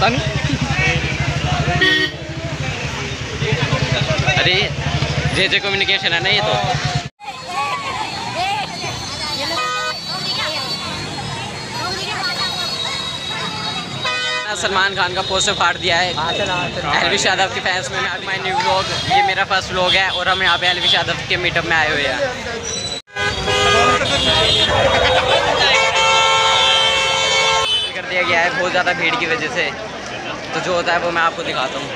पता नहीं। अरे जेजे कम्युनिकेशन है ना ये तो। सलमान खान का पोस्टर फाड़ दिया है एलविश यादव के फैंस में। माय न्यू व्लॉग, ये मेरा फर्स्ट व्लॉग है और हम यहाँ पे एलविश यादव के मीटअप में आए हुए हैं। कर दिया गया है बहुत ज़्यादा भीड़ की वजह से, तो जो होता है वो मैं आपको दिखाता हूँ।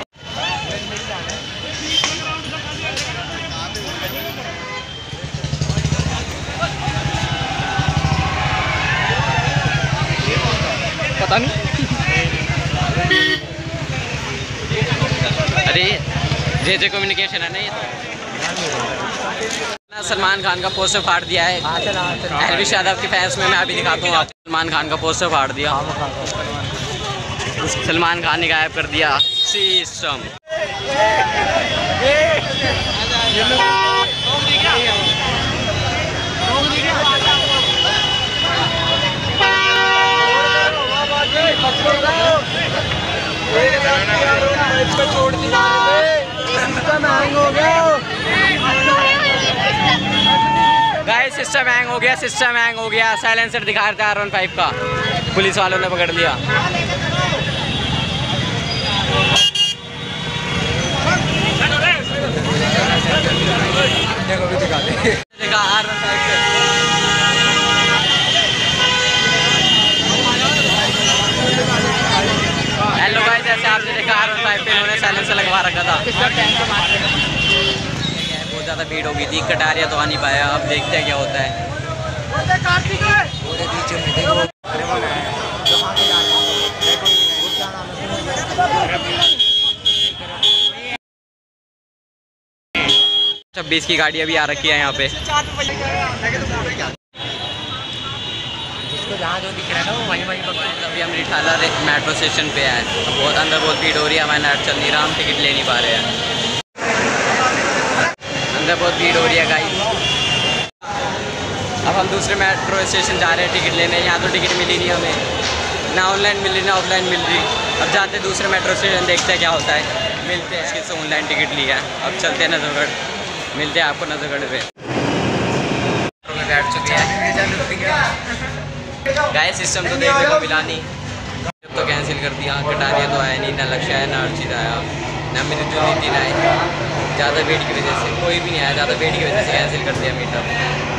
पता नहीं। अरे जेजे कम्युनिकेशन है ना ये तो। सलमान खान का पोस्टर फाड़ दिया है एलविश यादव के फैंस में। मैं अभी दिखाता हूँ आपको। सलमान खान का पोस्टर फाड़ दिया, सलमान खान ने गायब कर दिया सिस्टम। गाइस सिस्टम हैंग हो गया, सिस्टम हैंग हो गया। साइलेंसर दिखा रहा था R1 पाइप का, पुलिस वालों ने पकड़ लिया। देखो भी दिखा दे, देखा R1 पाइप। हेलो गाइस, जैसे आपने देखा R1 पाइप पे उन्होंने साइलेंसर लगवा रखा था। बहुत ज़्यादा भीड़ हो गई थी, कटारिया तो आ नहीं पाया। अब देखते हैं क्या होता है। 26 की गाड़ियाँ भी आ रखी है यहाँ पे। जहाँ जो दिख रहा है ना वो वहीं पर। अभी हम रिठाला मेट्रो स्टेशन पे आए, बहुत अंदर बहुत भीड़ हो रही है। हमारे नेट चल नहीं रहा, हम टिकट ले नहीं पा रहे हैं, अंदर बहुत भीड़ हो रही है गाइस। अब हम दूसरे मेट्रो स्टेशन जा रहे हैं टिकट लेने। यहाँ तो टिकट मिली नहीं हमें, ना ऑनलाइन मिली ना ऑफलाइन मिल रही। अब जाते दूसरे मेट्रो स्टेशन, देखते हैं क्या होता है। मिलते हैं इसके ऑनलाइन टिकट लिया है, अब चलते हैं नजरगढ़। मिलते हैं आपको नजरगढ़ पे। बैठ चुके हैं गाइस, सिस्टम तो देखने को मिला नहीं, तो कैंसिल कर दिया। कटारिया तो आया नहीं, ना लक्ष्य आया ना अर्चित आया ना मेरी जो नीति आए। ज़्यादा भीड़ की वजह से कोई भी नहीं आया, ज़्यादा भीड़ की वजह से कैंसिल कर दिया मीटअप।